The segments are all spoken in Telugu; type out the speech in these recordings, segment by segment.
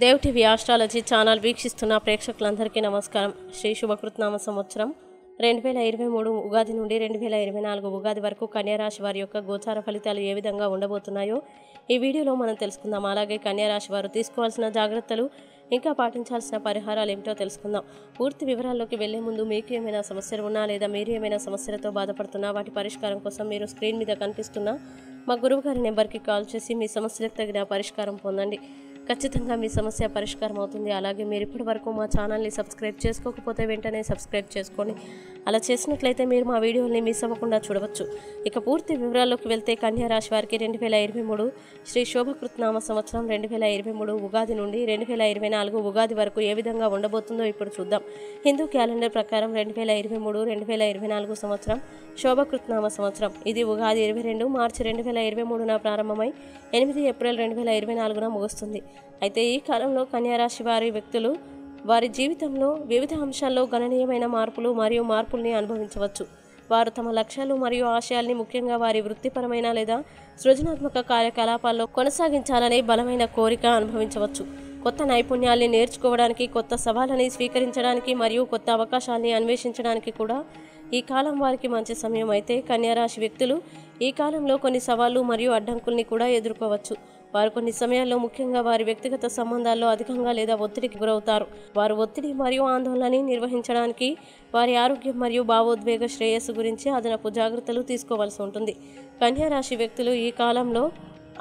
DevTV ఆస్ట్రాలజీ ఛానల్ వీక్షిస్తున్న ప్రేక్షకులందరికీ నమస్కారం. శ్రీ శుభకృతనామ సంవత్సరం 2023 ఉగాది నుండి 2024 ఉగాది వరకు కన్యా రాశి వారి యొక్క గోచార ఫలితాలు ఏ విధంగా ఉండబోతున్నాయో ఈ వీడియోలో మనం తెలుసుకుందాం. అలాగే కన్యా రాశి వారు తీసుకోవాల్సిన జాగ్రత్తలు ఇంకా పాటించాల్సిన పరిహారాలు ఏమిటో తెలుసుకుందాం. పూర్తి వివరాల్లోకి వెళ్లే ముందు మీకు ఏమైనా సమస్యలు ఉన్నా లేదా మీరు ఏమైనా సమస్యలతో బాధపడుతున్నా వాటి పరిష్కారం కోసం మీరు స్క్రీన్ మీద కనిపిస్తున్న మా గురువు గారి నెంబర్కి కాల్ చేసి మీ సమస్యలకు తగిన పరిష్కారం పొందండి. ఖచ్చితంగా మీ సమస్య పరిష్కారం అవుతుంది. అలాగే మీరు ఇప్పటి వరకు మా ఛానల్ని సబ్స్క్రైబ్ చేసుకోకపోతే వెంటనే సబ్స్క్రైబ్ చేసుకోండి. అలా చేసినట్లయితే మీరు మా వీడియోని మిస్ అవ్వకుండా చూడవచ్చు. ఇక పూర్తి వివరాల్లోకి వెళ్తే కన్యా రాశి వారికి 2023 శ్రీ శోభకృతనామ సంవత్సరం 2023 ఉగాది నుండి 2024 ఉగాది వరకు ఏ విధంగా ఉండబోతుందో ఇప్పుడు చూద్దాం. హిందూ క్యాలెండర్ ప్రకారం 2023-2024 సంవత్సరం శోభకృతనామ సంవత్సరం. ఇది ఉగాది 22 మార్చి 2023న ప్రారంభమై 8 ఏప్రిల్ 2024న ముగుస్తుంది. అయితే ఈ కాలంలో కన్యారాశి వారి వ్యక్తులు వారి జీవితంలో వివిధ అంశాల్లో గణనీయమైన మార్పుల్ని అనుభవించవచ్చు. వారు తమ లక్ష్యాలు మరియు ఆశయాల్ని ముఖ్యంగా వారి వృత్తిపరమైన లేదా సృజనాత్మక కార్యకలాపాల్లో కొనసాగించాలనే బలమైన కోరిక అనుభవించవచ్చు. కొత్త నైపుణ్యాల్ని నేర్చుకోవడానికి, కొత్త సవాళ్ళని స్వీకరించడానికి మరియు కొత్త అవకాశాల్ని అన్వేషించడానికి కూడా ఈ కాలం వారికి మంచి సమయం. అయితే కన్యారాశి వ్యక్తులు ఈ కాలంలో కొన్ని సవాళ్లు మరియు అడ్డంకుల్ని కూడా ఎదుర్కోవచ్చు. వారు కొన్ని సమయాల్లో ముఖ్యంగా వారి వ్యక్తిగత సంబంధాల్లో అధికంగా లేదా ఒత్తిడికి గురవుతారు. వారు ఒత్తిడి మరియు ఆందోళనని నిర్వహించడానికి వారి ఆరోగ్యం మరియు భావోద్వేగ శ్రేయస్సు గురించి అదనపు జాగ్రత్తలు తీసుకోవాల్సి ఉంటుంది. కన్యారాశి వ్యక్తులు ఈ కాలంలో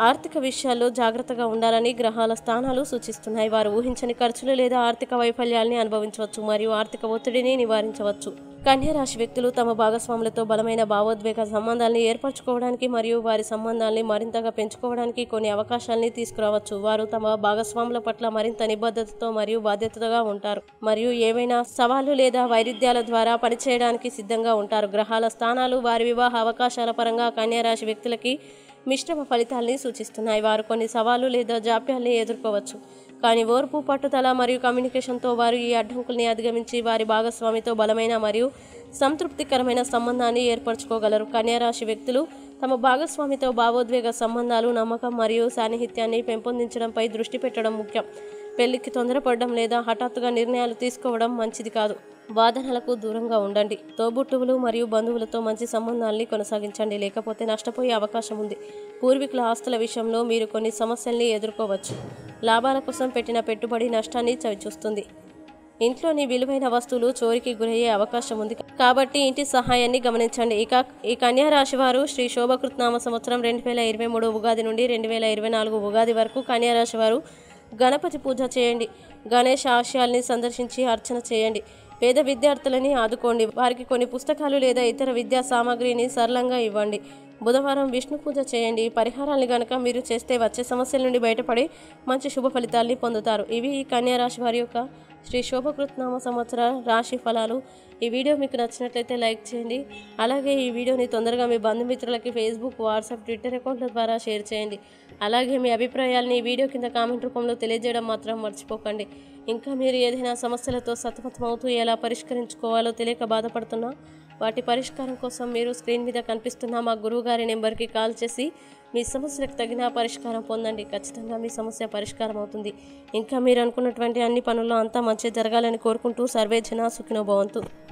ఆర్థిక విషయాల్లో జాగ్రత్తగా ఉండాలని గ్రహాల స్థానాలు సూచిస్తున్నాయి. వారు ఊహించని ఖర్చులు లేదా ఆర్థిక వైఫల్యాల్ని అనుభవించవచ్చు మరియు ఆర్థిక ఒత్తిడిని నివారించవచ్చు. కన్యారాశి వ్యక్తులు తమ భాగస్వాములతో బలమైన భావోద్వేగ సంబంధాలను ఏర్పరచుకోవడానికి మరియు వారి సంబంధాన్ని మరింతగా పెంచుకోవడానికి కొన్ని అవకాశాలని తీసుకురావచ్చు. వారు తమ భాగస్వాముల పట్ల మరింత నిబద్ధతతో మరియు బాధ్యతగా ఉంటారు మరియు ఏవైనా సవాళ్లు లేదా వైరుధ్యాల ద్వారా పనిచేయడానికి సిద్ధంగా ఉంటారు. గ్రహాల స్థానాలు వారి వివాహ అవకాశాల పరంగా కన్యారాశి వ్యక్తులకి మిశ్రమ ఫలితాలని సూచిస్తున్నాయి. వారు కొన్ని సవాళ్లు లేదా జాప్యాల్ని ఎదుర్కోవచ్చు, కానీ ఓర్పు, పట్టుదల మరియు కమ్యూనికేషన్తో వారు ఈ అడ్డంకుల్ని అధిగమించి వారి భాగస్వామితో బలమైన మరియు సంతృప్తికరమైన సంబంధాన్ని ఏర్పరచుకోగలరు. కన్యారాశి వ్యక్తులు తమ భాగస్వామితో భావోద్వేగ సంబంధాలు, నమ్మకం మరియు సాన్నిహిత్యాన్ని పెంపొందించడంపై దృష్టి పెట్టడం ముఖ్యం. పెళ్లికి తొందరపడడం లేదా హఠాత్తుగా నిర్ణయాలు తీసుకోవడం మంచిది కాదు. వాదనలకు దూరంగా ఉండండి. తోబుట్టువులు మరియు బంధువులతో మంచి సంబంధాన్ని కొనసాగించండి, లేకపోతే నష్టపోయే అవకాశం ఉంది. పూర్వీకుల ఆస్తుల విషయంలో మీరు కొన్ని సమస్యల్ని ఎదుర్కోవచ్చు. లాభాల కోసం పెట్టిన పెట్టుబడి నష్టాన్ని చవిచూస్తుంది. ఇంట్లోని విలువైన వస్తువులు చోరికి గురయ్యే అవకాశం ఉంది, కాబట్టి ఇంటి సహాయాన్ని గమనించండి. ఇక ఈ కన్యా రాశి వారు శ్రీ శోభకృతనామ సంవత్సరం 2023 ఉగాది నుండి 2024 ఉగాది వరకు కన్యా రాశి వారు గణపతి పూజ చేయండి, గణేష్ ఆశయాల్ని సందర్శించి అర్చన చేయండి, పేద విద్యార్థులని ఆదుకోండి, వారికి కొన్ని పుస్తకాలు లేదా ఇతర విద్యా సామాగ్రిని సరళంగా ఇవ్వండి, బుధవారం విష్ణు పూజ చేయండి. ఈ పరిహారాన్ని గనక మీరు చేస్తే వచ్చే సమస్యల నుండి బయటపడి మంచి శుభ ఫలితాల్ని పొందుతారు. ఇవి ఈ కన్యా రాశి వారి యొక్క శ్రీ శోభకృతనామ సంవత్సర రాశి ఫలాలు. ఈ వీడియో మీకు నచ్చినట్లయితే లైక్ చేయండి. అలాగే ఈ వీడియోని తొందరగా మీ బంధుమిత్రులకి ఫేస్బుక్, వాట్సాప్, ట్విట్టర్ అకౌంట్ల ద్వారా షేర్ చేయండి. అలాగే మీ అభిప్రాయాలని ఈ వీడియో కింద కామెంట్ రూపంలో తెలియజేయడం మాత్రం మర్చిపోకండి. ఇంకా మీరు ఏదైనా సమస్యలతో సతమతమవుతూ ఎలా పరిష్కరించుకోవాలో తెలియక బాధపడుతున్నా వాటి పరిష్కారం కోసం మీరు స్క్రీన్ మీద కనిపిస్తున్న మా గురువు గారి నెంబర్కి కాల్ చేసి మీ సమస్యలకు తగిన పరిష్కారం పొందండి. ఖచ్చితంగా మీ సమస్య పరిష్కారం అవుతుంది. ఇంకా మీరు అనుకున్నటువంటి అన్ని పనుల్లో అంతా మంచి జరగాలని కోరుకుంటూ సర్వే జన సుఖినో భవంతు.